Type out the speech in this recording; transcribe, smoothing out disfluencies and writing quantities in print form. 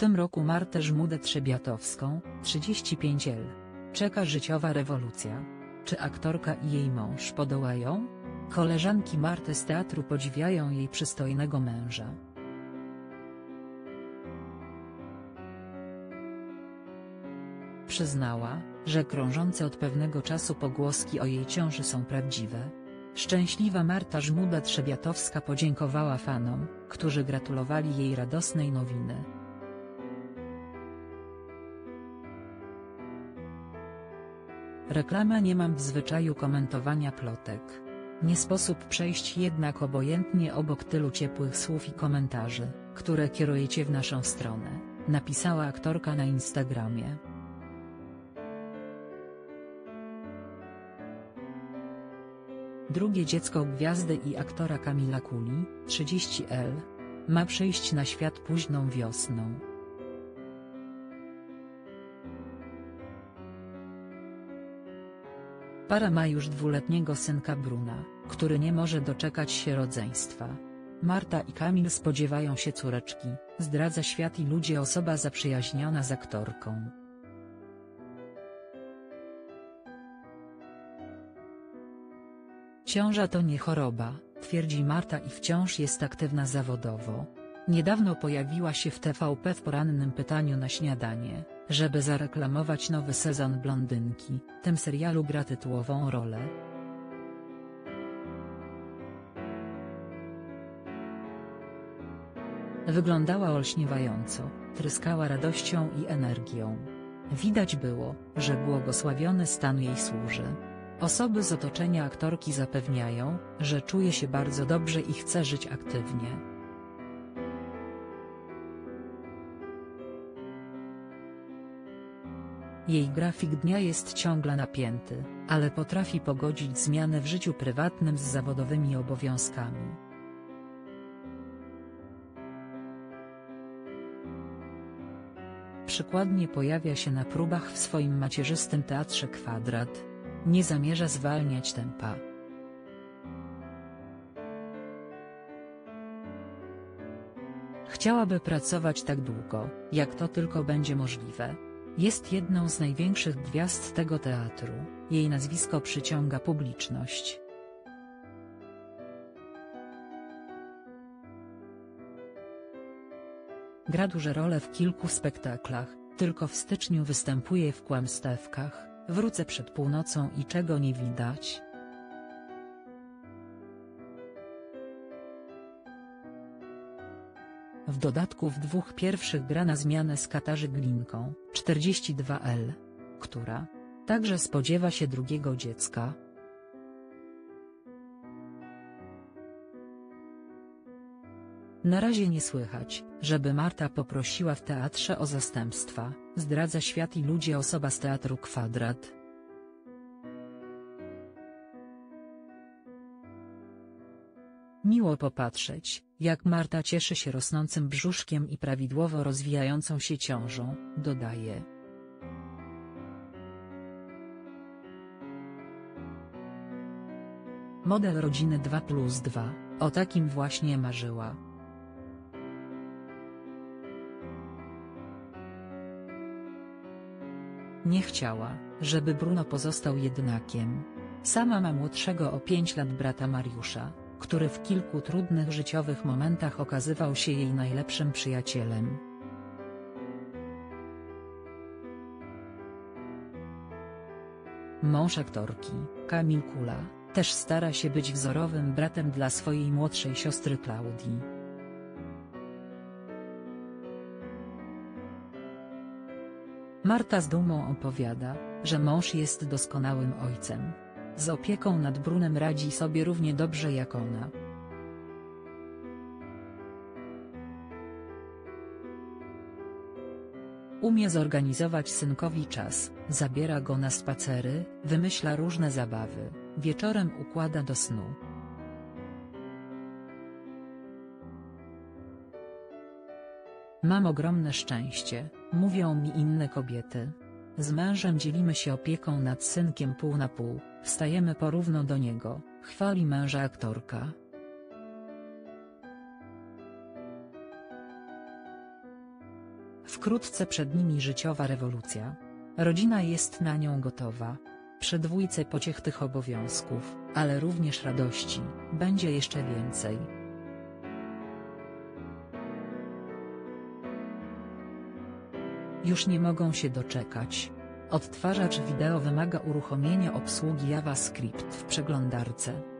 tym roku Martę Żmudę-Trzebiatowską, 35 lat. Czeka życiowa rewolucja. Czy aktorka i jej mąż podołają? Koleżanki Marty z teatru podziwiają jej przystojnego męża. Przyznała, że krążące od pewnego czasu pogłoski o jej ciąży są prawdziwe. Szczęśliwa Marta Żmuda-Trzebiatowska podziękowała fanom, którzy gratulowali jej radosnej nowiny. Reklama. Nie mam w zwyczaju komentowania plotek. Nie sposób przejść jednak obojętnie obok tylu ciepłych słów i komentarzy, które kierujecie w naszą stronę, napisała aktorka na Instagramie. Drugie dziecko gwiazdy i aktora Kamila Kuli, 30 lat, ma przyjść na świat późną wiosną. Para ma już dwuletniego synka Bruna, który nie może doczekać się rodzeństwa. Marta i Kamil spodziewają się córeczki, zdradza Świat i Ludzie osoba zaprzyjaźniona z aktorką. Ciąża to nie choroba, twierdzi Marta i wciąż jest aktywna zawodowo. Niedawno pojawiła się w TVP w porannym pytaniu na śniadanie, żeby zareklamować nowy sezon Blondynki, tym serialu gra tytułową rolę. Wyglądała olśniewająco, tryskała radością i energią. Widać było, że błogosławiony stan jej służy. Osoby z otoczenia aktorki zapewniają, że czuje się bardzo dobrze i chce żyć aktywnie. Jej grafik dnia jest ciągle napięty, ale potrafi pogodzić zmiany w życiu prywatnym z zawodowymi obowiązkami. Przykładnie pojawia się na próbach w swoim macierzystym teatrze Kwadrat. Nie zamierza zwalniać tempa. Chciałaby pracować tak długo, jak to tylko będzie możliwe. Jest jedną z największych gwiazd tego teatru, jej nazwisko przyciąga publiczność. Gra duże role w kilku spektaklach, tylko w styczniu występuje w Kłamstewkach, Wrócę przed północą i Czego nie widać. W dodatku w dwóch pierwszych gra na zmianę z Katarzy Glinką, 42 lat, która także spodziewa się drugiego dziecka. Na razie nie słychać, żeby Marta poprosiła w teatrze o zastępstwa, zdradza Świat i Ludzie osoba z teatru Kwadrat. Miło popatrzeć, jak Marta cieszy się rosnącym brzuszkiem i prawidłowo rozwijającą się ciążą, dodaje. Model rodziny 2+2, o takim właśnie marzyła. Nie chciała, żeby Bruno pozostał jednakiem. Sama ma młodszego o 5 lat brata Mariusza, który w kilku trudnych życiowych momentach okazywał się jej najlepszym przyjacielem. Mąż aktorki, Kamil Kula, też stara się być wzorowym bratem dla swojej młodszej siostry Claudii. Marta z dumą opowiada, że mąż jest doskonałym ojcem. Z opieką nad Brunem radzi sobie równie dobrze jak ona. Umie zorganizować synkowi czas, zabiera go na spacery, wymyśla różne zabawy, wieczorem układa do snu. Mam ogromne szczęście, mówią mi inne kobiety. Z mężem dzielimy się opieką nad synkiem pół na pół, wstajemy porówno do niego, chwali męża aktorka. Wkrótce przed nimi życiowa rewolucja. Rodzina jest na nią gotowa. Przy dwójce pociech tych obowiązków, ale również radości, będzie jeszcze więcej. Już nie mogą się doczekać. Odtwarzacz wideo wymaga uruchomienia obsługi JavaScript w przeglądarce.